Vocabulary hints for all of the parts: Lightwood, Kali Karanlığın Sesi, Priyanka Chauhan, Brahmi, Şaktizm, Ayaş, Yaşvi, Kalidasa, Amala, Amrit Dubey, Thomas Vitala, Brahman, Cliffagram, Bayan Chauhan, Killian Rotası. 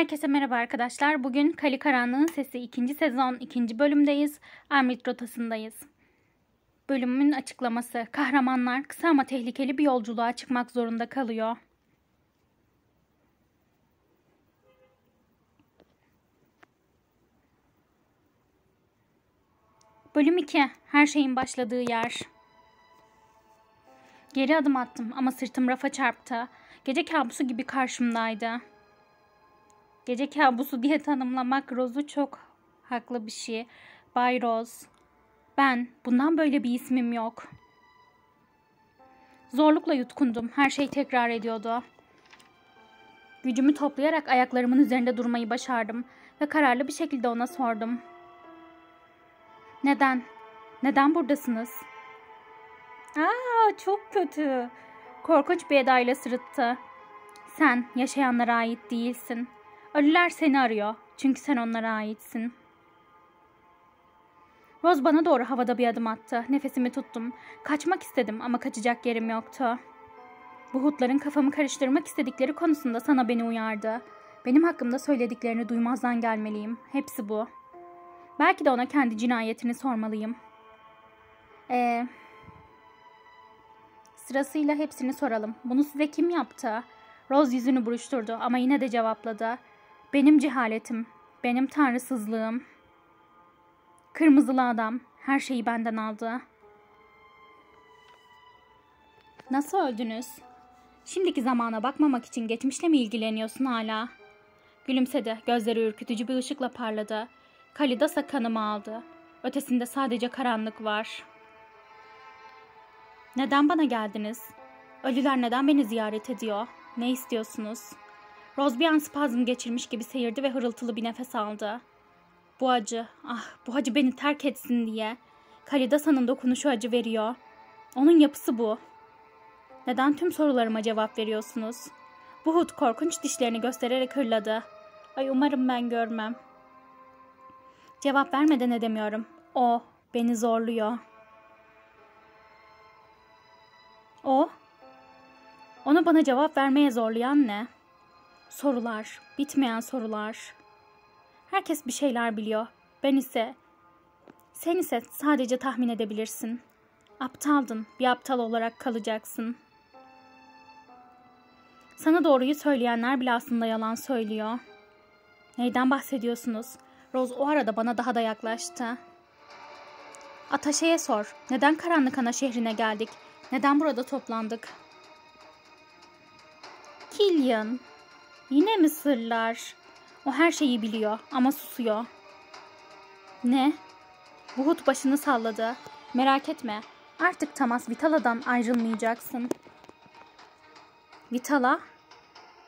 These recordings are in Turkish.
Herkese merhaba arkadaşlar. Bugün Kali Karanlığın Sesi 2. sezon 2. bölümdeyiz. Amrit rotasındayız. Bölümün açıklaması. Kahramanlar kısa ama tehlikeli bir yolculuğa çıkmak zorunda kalıyor. Bölüm 2. Her şeyin başladığı yer. Geri adım attım ama sırtım rafa çarptı. Gece kabusu gibi karşımdaydı. Gece kabusu diye tanımlamak Rose'u çok haklı bir şey. Bay Rose. Ben bundan böyle bir ismim yok. Zorlukla yutkundum. Her şey tekrar ediyordu. Gücümü toplayarak ayaklarımın üzerinde durmayı başardım ve kararlı bir şekilde ona sordum. Neden? Neden buradasınız? Aa, çok kötü. Korkunç bir edayla sırıttı. Sen yaşayanlara ait değilsin. Ölüler seni arıyor. Çünkü sen onlara aitsin. Rose bana doğru havada bir adım attı. Nefesimi tuttum. Kaçmak istedim ama kaçacak yerim yoktu. Bu hutların kafamı karıştırmak istedikleri konusunda sana beni uyardı. Benim hakkımda söylediklerini duymazdan gelmeliyim. Hepsi bu. Belki de ona kendi cinayetini sormalıyım. Sırasıyla hepsini soralım. Bunu size kim yaptı? Rose yüzünü buruşturdu ama yine de cevapladı. Benim cehaletim, benim tanrısızlığım. Kırmızılı adam her şeyi benden aldı. Nasıl öldünüz? Şimdiki zamana bakmamak için geçmişle mi ilgileniyorsun hala? Gülümsedi, gözleri ürkütücü bir ışıkla parladı. Kalidasa kanımı aldı. Ötesinde sadece karanlık var. Neden bana geldiniz? Ölüler neden beni ziyaret ediyor? Ne istiyorsunuz? Rose bir an spazm geçirmiş gibi seyirdi ve hırıltılı bir nefes aldı. Bu acı, bu acı beni terk etsin diye. Kalidasa'nın dokunuşu acı veriyor. Onun yapısı bu. Neden tüm sorularıma cevap veriyorsunuz? Bu hut korkunç dişlerini göstererek hırladı. Ay, umarım ben görmem. Cevap vermeden edemiyorum. O beni zorluyor. Onu bana cevap vermeye zorlayan ne? Sorular, bitmeyen sorular. Herkes bir şeyler biliyor. Sen ise sadece tahmin edebilirsin. Aptaldın, bir aptal olarak kalacaksın. Sana doğruyu söyleyenler bile aslında yalan söylüyor. Neyden bahsediyorsunuz? Rose o arada bana daha da yaklaştı. Ataşe'ye sor. Neden karanlık ana şehrine geldik? Neden burada toplandık? Killian. Yine mi sırlar? O her şeyi biliyor ama susuyor. Ne? Bu hut başını salladı. Merak etme. Artık Thomas Vitala'dan ayrılmayacaksın. Vitala?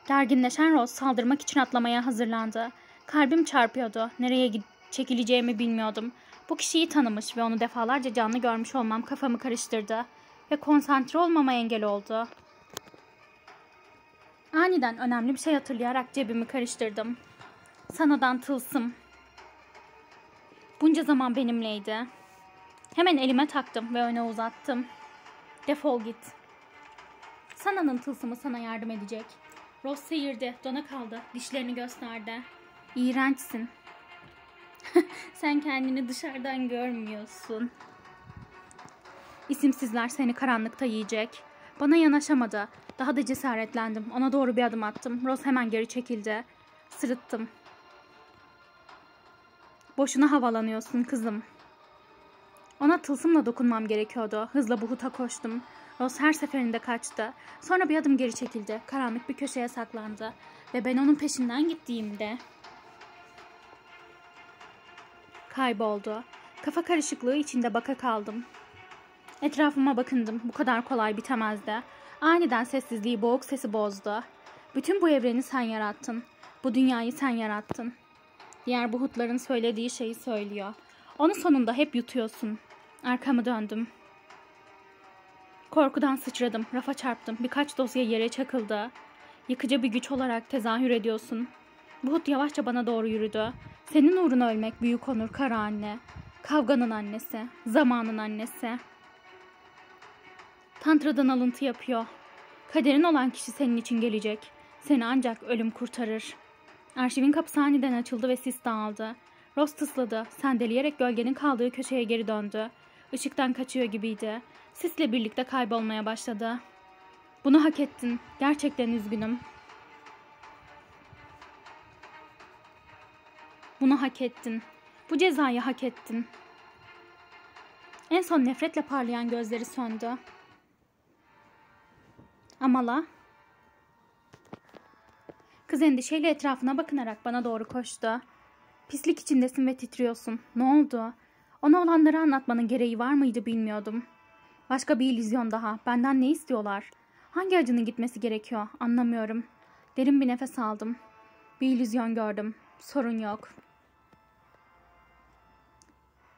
Gerginleşen Rose saldırmak için atlamaya hazırlandı. Kalbim çarpıyordu. Nereye çekileceğimi bilmiyordum. Bu kişiyi tanımış ve onu defalarca canlı görmüş olmam kafamı karıştırdı. Ve konsantre olmama engel oldu. Aniden önemli bir şey hatırlayarak cebimi karıştırdım. Sanadan tılsım. Bunca zaman benimleydi. Hemen elime taktım ve öne uzattım. Defol git. Sana'nın tılsımı sana yardım edecek. Rose seyirdi, dona kaldı, dişlerini gösterdi. İğrençsin. Sen kendini dışarıdan görmüyorsun. İsimsizler seni karanlıkta yiyecek. Bana yanaşamadı. Daha da cesaretlendim. Ona doğru bir adım attım. Rose hemen geri çekildi. Sırıttım. Boşuna havalanıyorsun kızım. Ona tılsımla dokunmam gerekiyordu. Hızla bu huta koştum. Rose her seferinde kaçtı. Sonra bir adım geri çekildi. Karanlık bir köşeye saklandı. Ve ben onun peşinden gittiğimde kayboldu. Kafa karışıklığı içinde baka kaldım. Etrafıma bakındım. Bu kadar kolay bitemezdi. Aniden sessizliği boğuk sesi bozdu. Bütün bu evreni sen yarattın. Bu dünyayı sen yarattın. Diğer bu hutların söylediği şeyi söylüyor. Onu sonunda hep yutuyorsun. Arkamı döndüm. Korkudan sıçradım. Rafa çarptım. Birkaç dosya yere çakıldı. Yıkıcı bir güç olarak tezahür ediyorsun. Bu hut yavaşça bana doğru yürüdü. Senin uğruna ölmek büyük onur kara anne. Kavganın annesi. Zamanın annesi. Tantra'dan alıntı yapıyor. Kaderin olan kişi senin için gelecek. Seni ancak ölüm kurtarır. Arşivin kapısı aniden açıldı ve sis dağıldı. Ross tısladı, sendeleyerek gölgenin kaldığı köşeye geri döndü. Işıktan kaçıyor gibiydi. Sisle birlikte kaybolmaya başladı. Bunu hak ettin. Gerçekten üzgünüm. Bunu hak ettin. Bu cezayı hak ettin. En son nefretle parlayan gözleri söndü. Amala. Kız endişeyle etrafına bakınarak bana doğru koştu. Pislik içindesin ve titriyorsun. Ne oldu? Ona olanları anlatmanın gereği var mıydı bilmiyordum. Başka bir illüzyon daha. Benden ne istiyorlar? Hangi acının gitmesi gerekiyor? Anlamıyorum. Derin bir nefes aldım. Bir illüzyon gördüm. Sorun yok.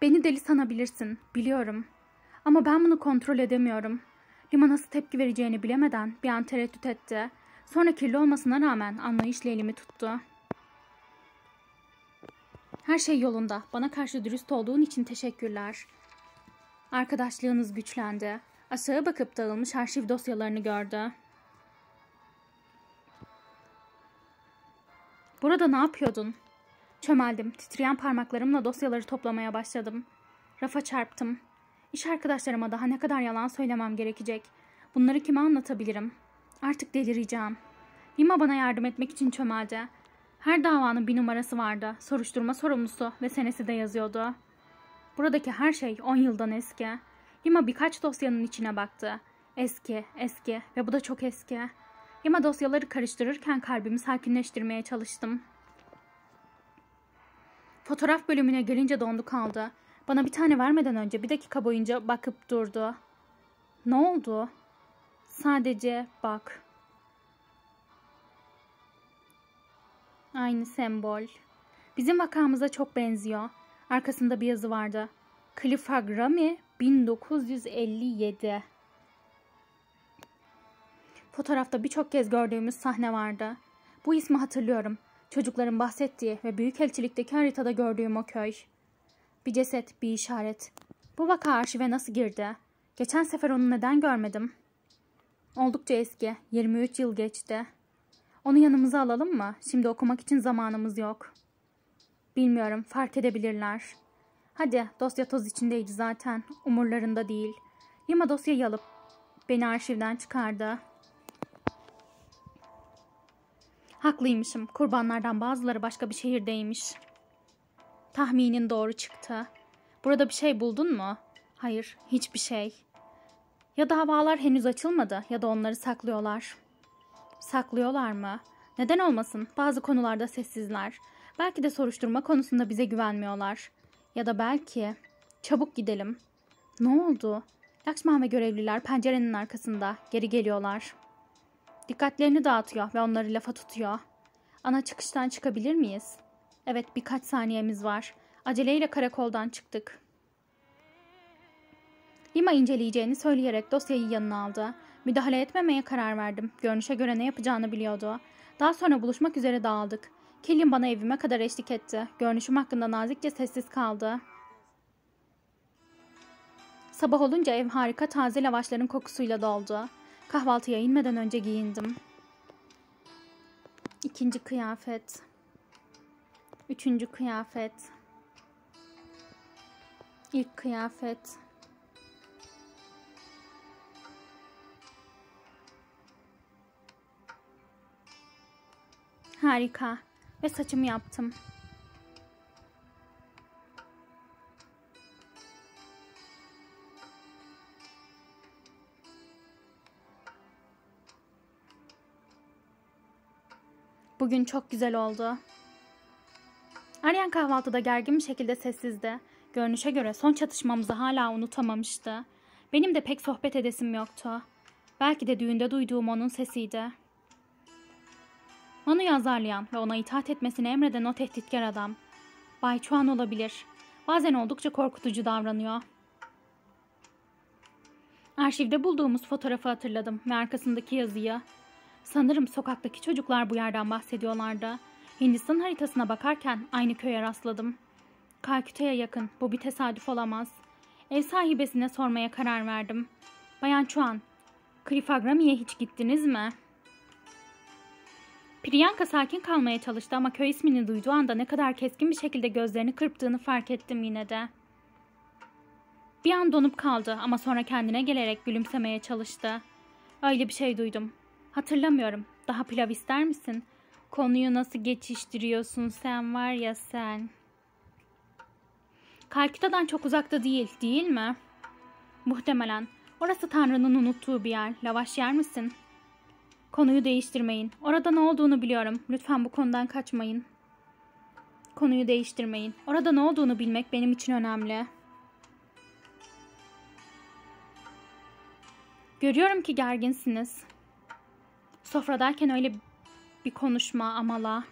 Beni deli sanabilirsin. Biliyorum. Ama ben bunu kontrol edemiyorum. Lima nasıl tepki vereceğini bilemeden bir an tereddüt etti. Sonra kirli olmasına rağmen anlayışla elimi tuttu. Her şey yolunda. Bana karşı dürüst olduğun için teşekkürler. Arkadaşlığınız güçlendi. Aşağı bakıp dağılmış arşiv dosyalarını gördü. Burada ne yapıyordun? Çömeldim. Titreyen parmaklarımla dosyaları toplamaya başladım. Rafa çarptım. İş arkadaşlarıma daha ne kadar yalan söylemem gerekecek? Bunları kime anlatabilirim? Artık delireceğim. Lima bana yardım etmek için çömeldi. Her davanın bir numarası vardı. Soruşturma sorumlusu ve senesi de yazıyordu. Buradaki her şey 10 yıldan eski. Lima birkaç dosyanın içine baktı. Eski, eski ve bu da çok eski. Lima dosyaları karıştırırken kalbimi sakinleştirmeye çalıştım. Fotoğraf bölümüne gelince dondu kaldı. Bana bir tane vermeden önce bir dakika boyunca bakıp durdu. Ne oldu? Sadece bak. Aynı sembol. Bizim vakamıza çok benziyor. Arkasında bir yazı vardı. Cliffagram 1957. Fotoğrafta birçok kez gördüğümüz sahne vardı. Bu ismi hatırlıyorum. Çocukların bahsettiği ve büyükelçilikteki haritada gördüğüm o köy. Bir ceset, bir işaret. Bu vaka arşive nasıl girdi? Geçen sefer onu neden görmedim? Oldukça eski. 23 yıl geçti. Onu yanımıza alalım mı? Şimdi okumak için zamanımız yok. Bilmiyorum, fark edebilirler. Hadi, dosya toz içindeydi zaten. Umurlarında değil. Lima dosyayı alıp beni arşivden çıkardı. Haklıymışım. Kurbanlardan bazıları başka bir şehirdeymiş. Tahminin doğru çıktı. Burada bir şey buldun mu? Hayır, hiçbir şey. Ya davalar henüz açılmadı ya da onları saklıyorlar. Saklıyorlar mı? Neden olmasın? Bazı konularda sessizler. Belki de soruşturma konusunda bize güvenmiyorlar. Ya da belki... Çabuk gidelim. Ne oldu? Lakşman ve görevliler pencerenin arkasında geri geliyorlar. Dikkatlerini dağıtıyor ve onları lafa tutuyor. Ana çıkıştan çıkabilir miyiz? Evet, birkaç saniyemiz var. Aceleyle karakoldan çıktık. Lima inceleyeceğini söyleyerek dosyayı yanına aldı. Müdahale etmemeye karar verdim. Görünüşe göre ne yapacağını biliyordu. Daha sonra buluşmak üzere dağıldık. Killian bana evime kadar eşlik etti. Görünüşüm hakkında nazikçe sessiz kaldı. Sabah olunca ev harika taze lavaşların kokusuyla doldu. Kahvaltıya inmeden önce giyindim. İkinci kıyafet. Üçüncü kıyafet. İlk kıyafet. Harika. Ve saçımı yaptım. Bugün çok güzel oldu. Aryan kahvaltıda gergin bir şekilde sessizdi. Görünüşe göre son çatışmamızı hala unutamamıştı. Benim de pek sohbet edesim yoktu. Belki de düğünde duyduğum onun sesiydi. Manu'yu azarlayan ve ona itaat etmesini emreden o tehditkar adam. Bay Chauhan olabilir. Bazen oldukça korkutucu davranıyor. Arşivde bulduğumuz fotoğrafı hatırladım ve arkasındaki yazıyı. Sanırım sokaktaki çocuklar bu yerden bahsediyorlardı. Hindistan haritasına bakarken aynı köye rastladım. Kalküta'ya yakın, bu bir tesadüf olamaz. Ev sahibesine sormaya karar verdim. Bayan Chauhan, Cliffagram'a hiç gittiniz mi? Priyanka sakin kalmaya çalıştı ama köy ismini duyduğu anda ne kadar keskin bir şekilde gözlerini kırptığını fark ettim yine de. Bir an donup kaldı ama sonra kendine gelerek gülümsemeye çalıştı. Öyle bir şey duydum. Hatırlamıyorum. Daha pilav ister misin? Konuyu nasıl geçiştiriyorsun sen var ya sen. Kalküta'dan çok uzakta değil, değil mi? Muhtemelen. Orası Tanrı'nın unuttuğu bir yer. Lavaş yer misin? Konuyu değiştirmeyin. Orada ne olduğunu biliyorum. Lütfen bu konudan kaçmayın. Konuyu değiştirmeyin. Orada ne olduğunu bilmek benim için önemli. Görüyorum ki gerginsiniz. Sofradayken öyle bir konuşma amala.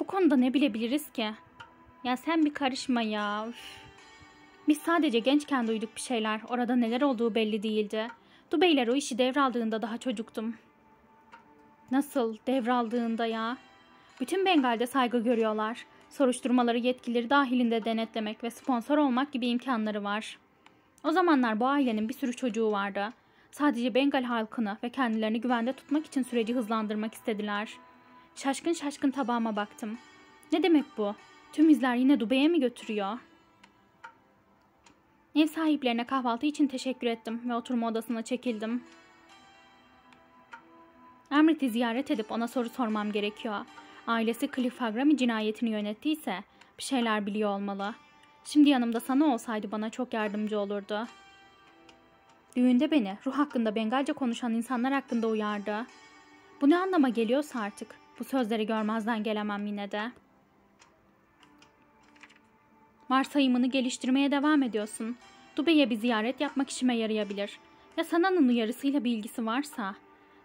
Bu konuda ne bilebiliriz ki? Ya sen bir karışma ya. Üf. Biz sadece gençken duyduk bir şeyler. Orada neler olduğu belli değildi. Dubeyler o işi devraldığında daha çocuktum. Nasıl devraldığında ya? Bütün Bengal'de saygı görüyorlar. Soruşturmaları yetkileri dahilinde denetlemek ve sponsor olmak gibi imkanları var. O zamanlar bu ailenin bir sürü çocuğu vardı. Sadece Bengal halkını ve kendilerini güvende tutmak için süreci hızlandırmak istediler. Şaşkın şaşkın tabağıma baktım. Ne demek bu? Tüm izler yine Dubey'e mi götürüyor? Ev sahiplerine kahvaltı için teşekkür ettim ve oturma odasına çekildim. Amrit'i ziyaret edip ona soru sormam gerekiyor. Ailesi Cliffagram'ın cinayetini yönettiyse bir şeyler biliyor olmalı. Şimdi yanımda sana olsaydı bana çok yardımcı olurdu. Düğünde beni ruh hakkında Bengalce konuşan insanlar hakkında uyardı. Bu ne anlama geliyorsa artık bu sözleri görmezden gelemem yine de. Varsayımını geliştirmeye devam ediyorsun. Dubey'e bir ziyaret yapmak işime yarayabilir. Ya Sana'nın uyarısıyla bir ilgisi varsa?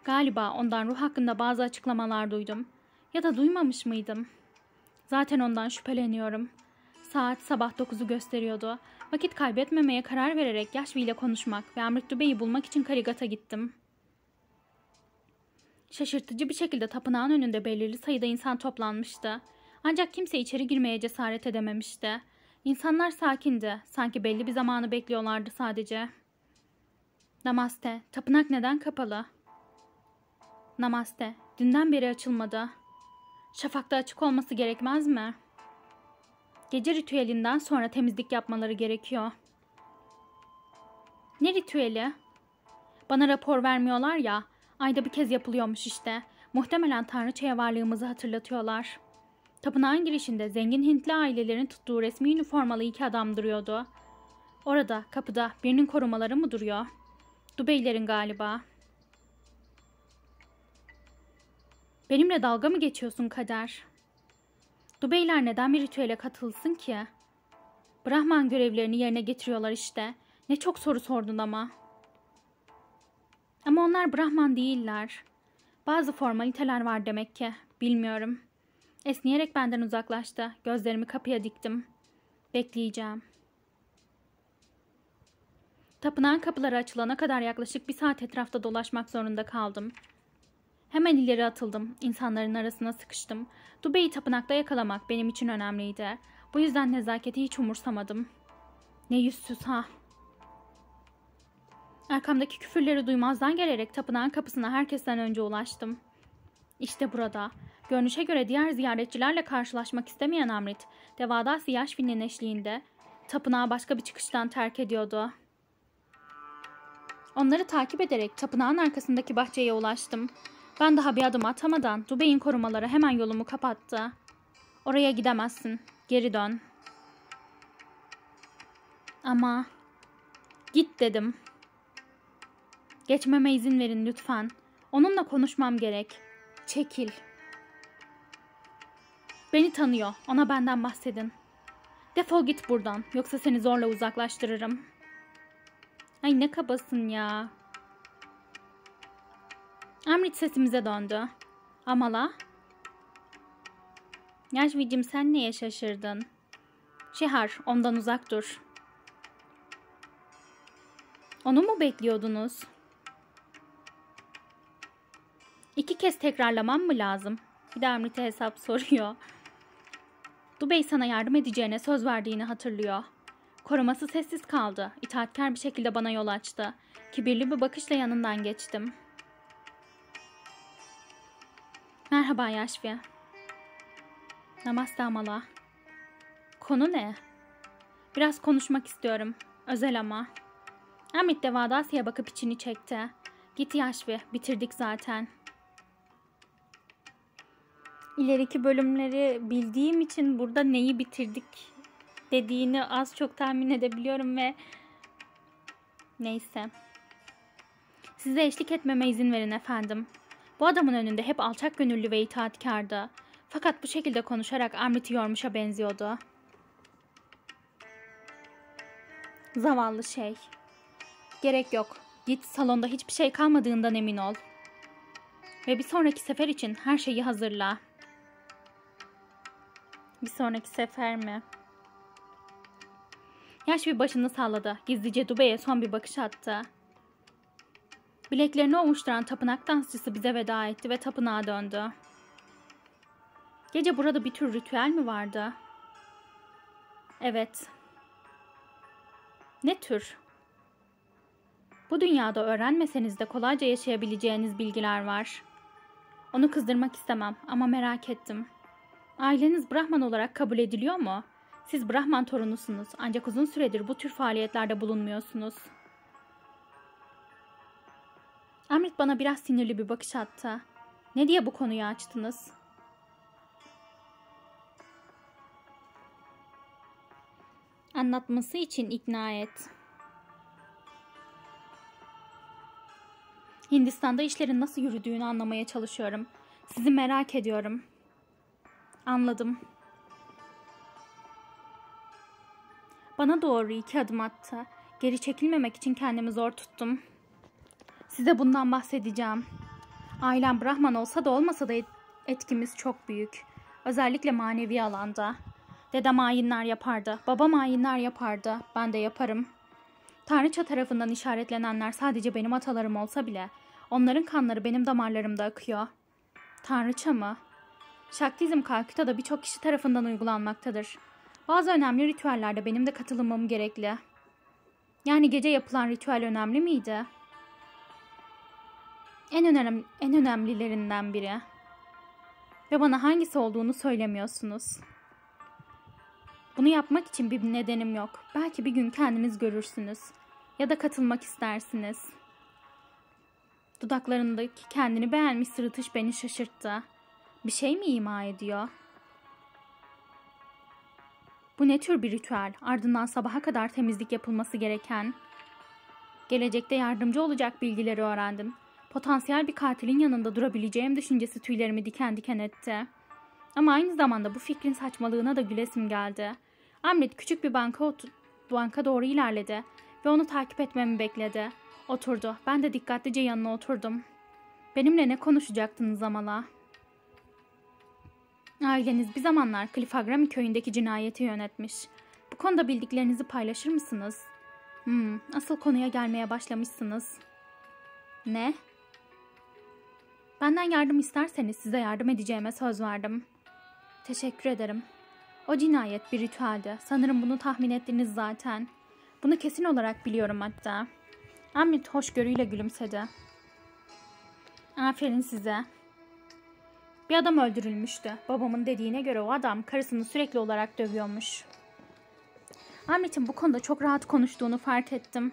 Galiba ondan ruh hakkında bazı açıklamalar duydum. Ya da duymamış mıydım? Zaten ondan şüpheleniyorum. Saat sabah 9'u gösteriyordu. Vakit kaybetmemeye karar vererek Yaşvi ile konuşmak ve Amrit Dubey'i bulmak için Karigat'a gittim. Şaşırtıcı bir şekilde tapınağın önünde belirli sayıda insan toplanmıştı. Ancak kimse içeri girmeye cesaret edememişti. İnsanlar sakindi. Sanki belli bir zamanı bekliyorlardı sadece. Namaste. Tapınak neden kapalı? Namaste. Dünden beri açılmadı. Şafakta açık olması gerekmez mi? Gece ritüelinden sonra temizlik yapmaları gerekiyor. Ne ritüeli? Bana rapor vermiyorlar ya. Ayda bir kez yapılıyormuş işte. Muhtemelen Tanrıçaya varlığımızı hatırlatıyorlar. Tapınağın girişinde zengin Hintli ailelerin tuttuğu resmi üniformalı iki adam duruyordu. Orada, kapıda birinin korumaları mı duruyor? Dubeylerin galiba. Benimle dalga mı geçiyorsun kader? Dubeyler neden bir ritüele katılsın ki? Brahman görevlerini yerine getiriyorlar işte. Ne çok soru sordun ama. Ama onlar Brahman değiller. Bazı formaliteler var demek ki. Bilmiyorum. Esneyerek benden uzaklaştı. Gözlerimi kapıya diktim. Bekleyeceğim. Tapınağın kapıları açılana kadar yaklaşık bir saat etrafta dolaşmak zorunda kaldım. Hemen ileri atıldım. İnsanların arasına sıkıştım. Dubey'i tapınakta yakalamak benim için önemliydi. Bu yüzden nezaketi hiç umursamadım. Ne yüzsüz ha. Arkamdaki küfürleri duymazdan gelerek tapınağın kapısına herkesten önce ulaştım. İşte burada. Görünüşe göre diğer ziyaretçilerle karşılaşmak istemeyen Amrit, devadası Yaşvin'in eşliğinde tapınağı başka bir çıkıştan terk ediyordu. Onları takip ederek tapınağın arkasındaki bahçeye ulaştım. Ben daha bir adım atamadan Dubey'in korumaları hemen yolumu kapattı. Oraya gidemezsin. Geri dön. Ama git dedim. Geçmeme izin verin lütfen. Onunla konuşmam gerek. Çekil. Beni tanıyor. Ona benden bahsedin. Defol git buradan. Yoksa seni zorla uzaklaştırırım. Ay ne kabasın ya. Amrit sesimize döndü. Amala. Yaşvicim sen neye şaşırdın? Şihar ondan uzak dur. Onu mu bekliyordunuz? İki kez tekrarlamam mı lazım? Bir de Amrit'e hesap soruyor. Dubey sana yardım edeceğine söz verdiğini hatırlıyor. Koruması sessiz kaldı. İtaatkar bir şekilde bana yol açtı. Kibirli bir bakışla yanından geçtim. Merhaba Ayaş Bey. Namaste Amala. Konu ne? Biraz konuşmak istiyorum. Özel ama. Amrit de Vadası'ya bakıp içini çekti. Git Yaşvi, bitirdik zaten. İleriki bölümleri bildiğim için burada neyi bitirdik dediğini az çok tahmin edebiliyorum ve neyse. Size eşlik etmeme izin verin efendim. Bu adamın önünde hep alçak gönüllü ve itaatkardı. Fakat bu şekilde konuşarak Amrit'i yormuşa benziyordu. Zavallı şey. Gerek yok. Git salonda hiçbir şey kalmadığından emin ol. Ve bir sonraki sefer için her şeyi hazırla. Bir sonraki sefer mi? Yaş bir başını salladı. Gizlice Dubey'e son bir bakış attı. Bileklerini ovuşturan tapınak dansçısı bize veda etti ve tapınağa döndü. Gece burada bir tür ritüel mi vardı? Evet. Ne tür? Bu dünyada öğrenmeseniz de kolayca yaşayabileceğiniz bilgiler var. Onu kızdırmak istemem ama merak ettim. Aileniz Brahman olarak kabul ediliyor mu? Siz Brahman torunusunuz ancak uzun süredir bu tür faaliyetlerde bulunmuyorsunuz. Amrit bana biraz sinirli bir bakış attı. Ne diye bu konuyu açtınız? Anlatması için ikna et. Hindistan'da işlerin nasıl yürüdüğünü anlamaya çalışıyorum. Sizi merak ediyorum. Anladım. Bana doğru 2 adım attı. Geri çekilmemek için kendimi zor tuttum. Size bundan bahsedeceğim. Ailem Brahman olsa da olmasa da etkimiz çok büyük. Özellikle manevi alanda. Dedem ayinler yapardı. Babam ayinler yapardı. Ben de yaparım. Tanrıça tarafından işaretlenenler sadece benim atalarım olsa bile onların kanları benim damarlarımda akıyor. Tanrıça mı? Şaktizm Kalküta'da birçok kişi tarafından uygulanmaktadır. Bazı önemli ritüellerde benim de katılımım gerekli. Yani gece yapılan ritüel önemli miydi? En önemlilerinden biri. Ve bana hangisi olduğunu söylemiyorsunuz. Bunu yapmak için bir nedenim yok. Belki bir gün kendiniz görürsünüz. Ya da katılmak istersiniz. Dudaklarındaki kendini beğenmiş sırıtış beni şaşırttı. Bir şey mi ima ediyor? Bu ne tür bir ritüel? Ardından sabaha kadar temizlik yapılması gereken, gelecekte yardımcı olacak bilgileri öğrendim. Potansiyel bir katilin yanında durabileceğim düşüncesi tüylerimi diken diken etti. Ama aynı zamanda bu fikrin saçmalığına da gülesim geldi. Amrit küçük bir banka doğru ilerledi ve onu takip etmemi bekledi. Oturdu. Ben de dikkatlice yanına oturdum. Benimle ne konuşacaktınız Amala? Aileniz bir zamanlar Cliffagram köyündeki cinayeti yönetmiş. Bu konuda bildiklerinizi paylaşır mısınız? Asıl konuya gelmeye başlamışsınız. Ne? Benden yardım isterseniz size yardım edeceğime söz verdim. Teşekkür ederim. O cinayet bir ritüeldi. Sanırım bunu tahmin ettiniz zaten. Bunu kesin olarak biliyorum hatta. Amrit hoşgörüyle gülümsedi. Aferin size. Bir adam öldürülmüştü. Babamın dediğine göre o adam karısını sürekli olarak dövüyormuş. Amrit'in bu konuda çok rahat konuştuğunu fark ettim.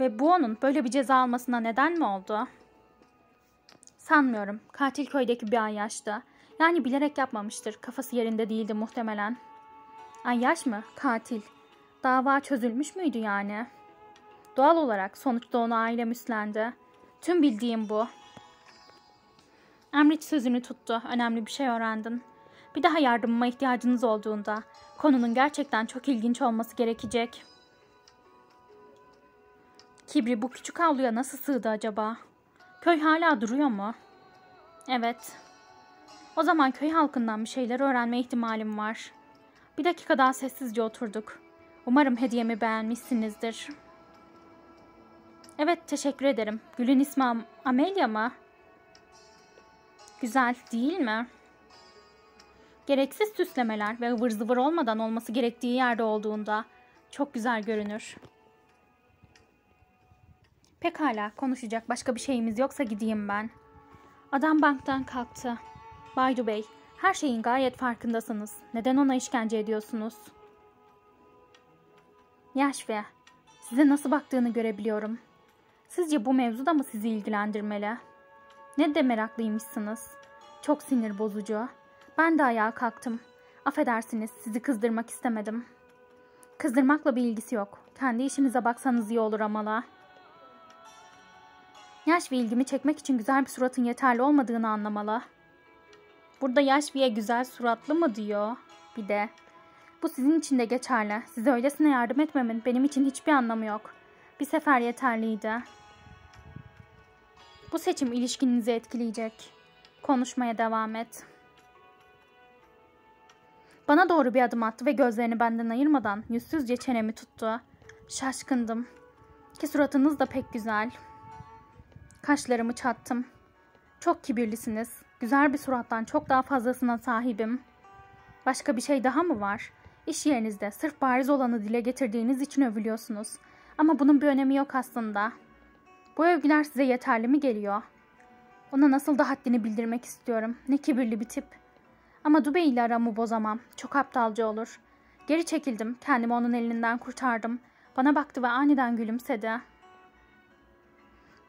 Ve bu onun böyle bir ceza almasına neden mi oldu? Sanmıyorum. Katil köydeki bir Ayaş'tı. Yani bilerek yapmamıştır. Kafası yerinde değildi muhtemelen. Ayaş mı? Katil. Dava çözülmüş müydü yani? Doğal olarak sonuçta ona ailem üstlendi. Tüm bildiğim bu. Amrit sözünü tuttu. Önemli bir şey öğrendin. Bir daha yardımıma ihtiyacınız olduğunda konunun gerçekten çok ilginç olması gerekecek. Kibri bu küçük avluya nasıl sığdı acaba? Köy hala duruyor mu? Evet. O zaman köy halkından bir şeyler öğrenme ihtimalim var. Bir dakika daha sessizce oturduk. Umarım hediyemi beğenmişsinizdir. Evet, teşekkür ederim. Gül'ün ismi Amelia mı? Güzel değil mi? Gereksiz süslemeler ve ıvır zıvır olmadan olması gerektiği yerde olduğunda çok güzel görünür. Pekala, konuşacak başka bir şeyimiz yoksa gideyim ben. Adam banktan kalktı. Bay Dubey, her şeyin gayet farkındasınız. Neden ona işkence ediyorsunuz? Yaşve, size nasıl baktığını görebiliyorum. Sizce bu mevzu da mı sizi ilgilendirmeli? Ne de meraklıymışsınız. Çok sinir bozucu. Ben de ayağa kalktım. Affedersiniz, sizi kızdırmak istemedim. Kızdırmakla bir ilgisi yok. Kendi işinize baksanız iyi olur Amala. Yaş ve ilgimi çekmek için güzel bir suratın yeterli olmadığını anlamalı. Burada yaş ve güzel suratlı mı diyor? Bir de. Bu sizin için de geçerli. Size öylesine yardım etmemin benim için hiçbir anlamı yok. Bir sefer yeterliydi. Bu seçim ilişkinizi etkileyecek. Konuşmaya devam et. Bana doğru bir adım attı ve gözlerini benden ayırmadan yüzsüzce çenemi tuttu. Şaşkındım. Ki suratınız da pek güzel. Kaşlarımı çattım. Çok kibirlisiniz. Güzel bir surattan çok daha fazlasına sahibim. Başka bir şey daha mı var? İş yerinizde sırf bariz olanı dile getirdiğiniz için övülüyorsunuz. Ama bunun bir önemi yok aslında. Bu övgüler size yeterli mi geliyor? Ona nasıl da haddini bildirmek istiyorum. Ne kibirli bir tip. Ama Dubey ile aramı bozamam. Çok aptalca olur. Geri çekildim. Kendimi onun elinden kurtardım. Bana baktı ve aniden gülümsedi.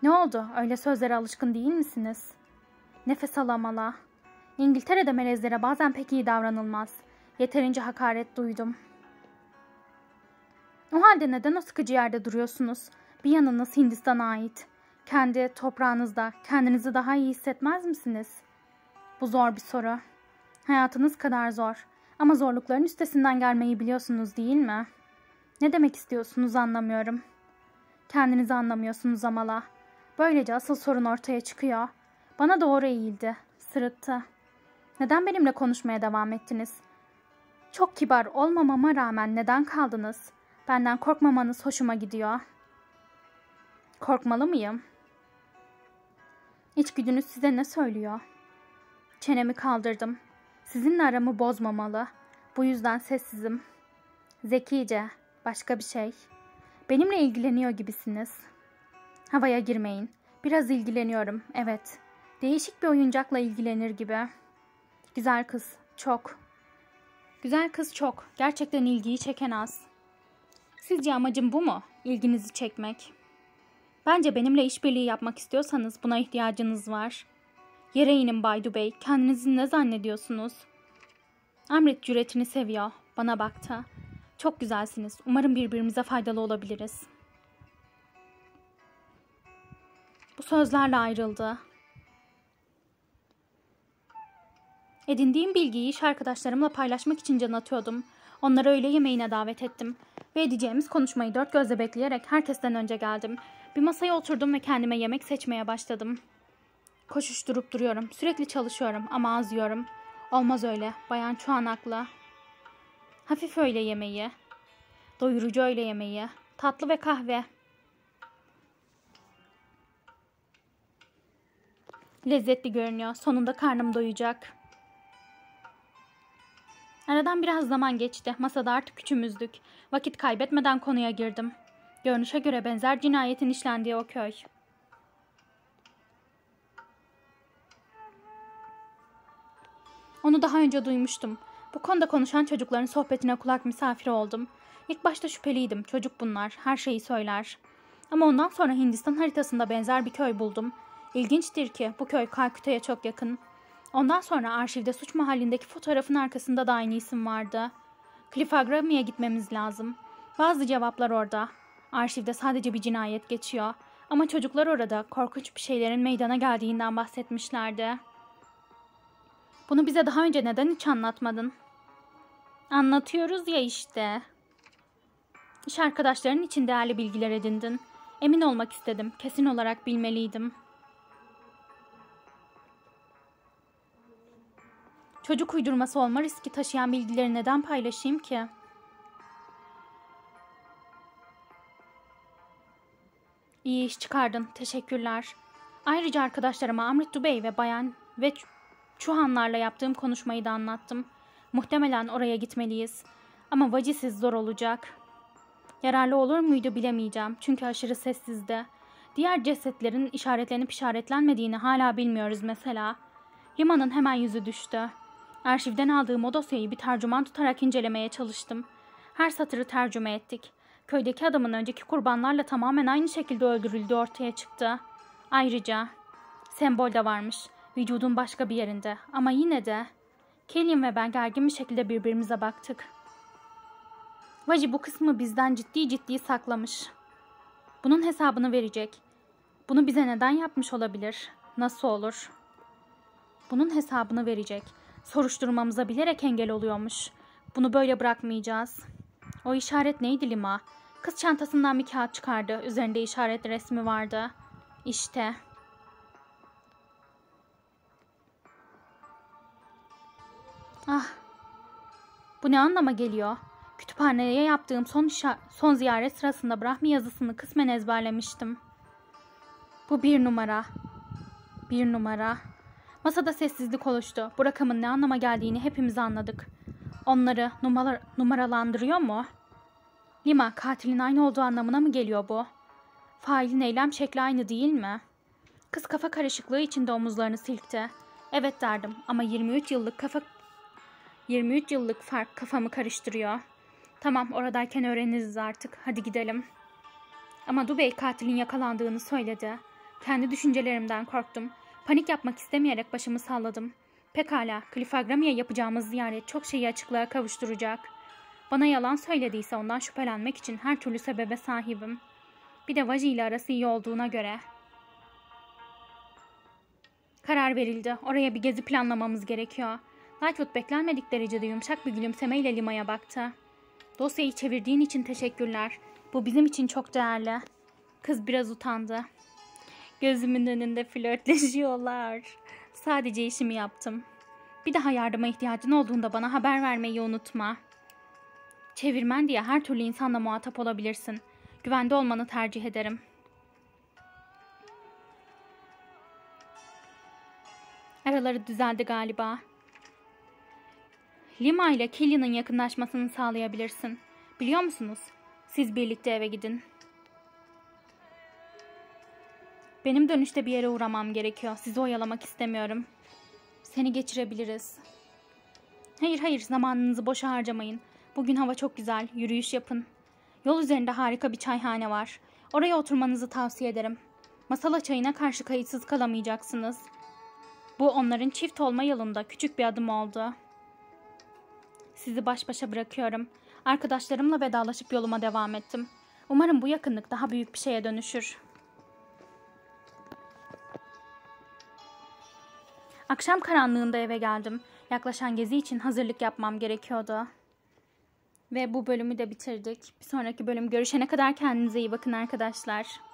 Ne oldu? Öyle sözlere alışkın değil misiniz? Nefes alamala. İngiltere'de melezlere bazen pek iyi davranılmaz. Yeterince hakaret duydum. O halde neden o sıkıcı yerde duruyorsunuz? Bir yanınız Hindistan'a ait. Kendi toprağınızda kendinizi daha iyi hissetmez misiniz? Bu zor bir soru. Hayatınız kadar zor. Ama zorlukların üstesinden gelmeyi biliyorsunuz değil mi? Ne demek istiyorsunuz anlamıyorum. Kendinizi anlamıyorsunuz Amala. Böylece asıl sorun ortaya çıkıyor. Bana doğru eğildi. Sırıttı. Neden benimle konuşmaya devam ettiniz? Çok kibar olmamama rağmen neden kaldınız? Benden korkmamanız hoşuma gidiyor. Korkmalı mıyım? İçgüdünüz size ne söylüyor? Çenemi kaldırdım. Sizinle aramı bozmamalı. Bu yüzden sessizim. Zekice. Başka bir şey. Benimle ilgileniyor gibisiniz. Havaya girmeyin. Biraz ilgileniyorum. Evet. Değişik bir oyuncakla ilgilenir gibi. Güzel kız. Çok. Güzel kız çok. Gerçekten ilgiyi çeken az. Sizce amacım bu mu? İlginizi çekmek. Bence benimle işbirliği yapmak istiyorsanız buna ihtiyacınız var. Yere inin Bay Dubey. Kendinizi ne zannediyorsunuz? Amrit cüretini seviyor. Bana baktı. Çok güzelsiniz. Umarım birbirimize faydalı olabiliriz. Bu sözlerle ayrıldı. Edindiğim bilgiyi iş arkadaşlarımla paylaşmak için can atıyordum. Onları öğle yemeğine davet ettim. Ve edeceğimiz konuşmayı dört gözle bekleyerek herkesten önce geldim. Bir masaya oturdum ve kendime yemek seçmeye başladım. Koşuşturup duruyorum. Sürekli çalışıyorum ama az yiyorum. Olmaz öyle. Bayan Chauhan haklı. Hafif öğle yemeği, doyurucu öğle yemeği, tatlı ve kahve. Lezzetli görünüyor. Sonunda karnım doyacak. Aradan biraz zaman geçti. Masada artık üçümüzdük. Vakit kaybetmeden konuya girdim. Görünüşe göre benzer cinayetin işlendiği o köy. Onu daha önce duymuştum. Bu konuda konuşan çocukların sohbetine kulak misafiri oldum. İlk başta şüpheliydim. Çocuk bunlar. Her şeyi söyler. Ama ondan sonra Hindistan haritasında benzer bir köy buldum. İlginçtir ki bu köy Kalküta'ya çok yakın. Ondan sonra arşivde suç mahallindeki fotoğrafın arkasında da aynı isim vardı. Cliffagram'a gitmemiz lazım. Bazı cevaplar orada. Arşivde sadece bir cinayet geçiyor. Ama çocuklar orada korkunç bir şeylerin meydana geldiğinden bahsetmişlerdi. Bunu bize daha önce neden hiç anlatmadın? Anlatıyoruz ya işte. İş arkadaşlarının için değerli bilgiler edindin. Emin olmak istedim. Kesin olarak bilmeliydim. Çocuk uydurması olma riski taşıyan bilgileri neden paylaşayım ki? İyi iş çıkardın. Teşekkürler. Ayrıca arkadaşlarıma Amrit Dubey ve Bayan Chauhan'larla yaptığım konuşmayı da anlattım. Muhtemelen oraya gitmeliyiz. Ama vacisiz zor olacak. Yararlı olur muydu bilemeyeceğim. Çünkü aşırı sessizdi. Diğer cesetlerin işaretlenip işaretlenmediğini hala bilmiyoruz mesela. Rima'nın hemen yüzü düştü. Arşivden aldığım o dosyayı bir tercüman tutarak incelemeye çalıştım. Her satırı tercüme ettik. Köydeki adamın önceki kurbanlarla tamamen aynı şekilde öldürüldüğü ortaya çıktı. Ayrıca sembol de varmış. Vücudun başka bir yerinde. Ama yine de Killian ve ben gergin bir şekilde birbirimize baktık. Vaji bu kısmı bizden ciddi saklamış. Bunun hesabını verecek. Bunu bize neden yapmış olabilir? Nasıl olur? Bunun hesabını verecek. Soruşturmamıza bilerek engel oluyormuş. Bunu böyle bırakmayacağız. O işaret neydi Lima? Kız çantasından bir kağıt çıkardı. Üzerinde işaret resmi vardı. İşte. Ah. Bu ne anlama geliyor? Kütüphaneye yaptığım son ziyaret sırasında Brahmi yazısını kısmen ezberlemiştim. Bu 1 numara. 1 numara. Masada sessizlik oluştu. Bu rakamın ne anlama geldiğini hepimiz anladık. Onları numaralandırıyor mu? Lima, katilin aynı olduğu anlamına mı geliyor bu? Failin eylem şekli aynı değil mi? Kız kafa karışıklığı içinde omuzlarını silkti. Evet derdim ama 23 yıllık fark kafamı karıştırıyor. Tamam, oradayken öğreniriz artık. Hadi gidelim. Ama Dubey katilin yakalandığını söyledi. Kendi düşüncelerimden korktum. Panik yapmak istemeyerek başımı salladım. Pekala, Cliffagram'a yapacağımız ziyaret çok şeyi açıklığa kavuşturacak. Bana yalan söylediyse ondan şüphelenmek için her türlü sebebe sahibim. Bir de Vaji ile arası iyi olduğuna göre. Karar verildi. Oraya bir gezi planlamamız gerekiyor. Lightwood beklenmedik derecede yumuşak bir gülümsemeyle Lima'ya baktı. Dosyayı çevirdiğin için teşekkürler. Bu bizim için çok değerli. Kız biraz utandı. Gözümün önünde flörtleşiyorlar. Sadece işimi yaptım. Bir daha yardıma ihtiyacın olduğunda bana haber vermeyi unutma. Çevirmen diye her türlü insanla muhatap olabilirsin. Güvende olmanı tercih ederim. Araları düzeldi galiba. Lima ile Killian'ın yakınlaşmasını sağlayabilirsin. Biliyor musunuz? Siz birlikte eve gidin. Benim dönüşte bir yere uğramam gerekiyor. Sizi oyalamak istemiyorum. Seni geçirebiliriz. Hayır, zamanınızı boşa harcamayın. Bugün hava çok güzel. Yürüyüş yapın. Yol üzerinde harika bir çayhane var. Oraya oturmanızı tavsiye ederim. Masala çayına karşı kayıtsız kalamayacaksınız. Bu onların çift olma yolunda küçük bir adım oldu. Sizi baş başa bırakıyorum. Arkadaşlarımla vedalaşıp yoluma devam ettim. Umarım bu yakınlık daha büyük bir şeye dönüşür. Akşam karanlığında eve geldim. Yaklaşan gezi için hazırlık yapmam gerekiyordu. Ve bu bölümü de bitirdik. Bir sonraki bölüm görüşene kadar kendinize iyi bakın arkadaşlar.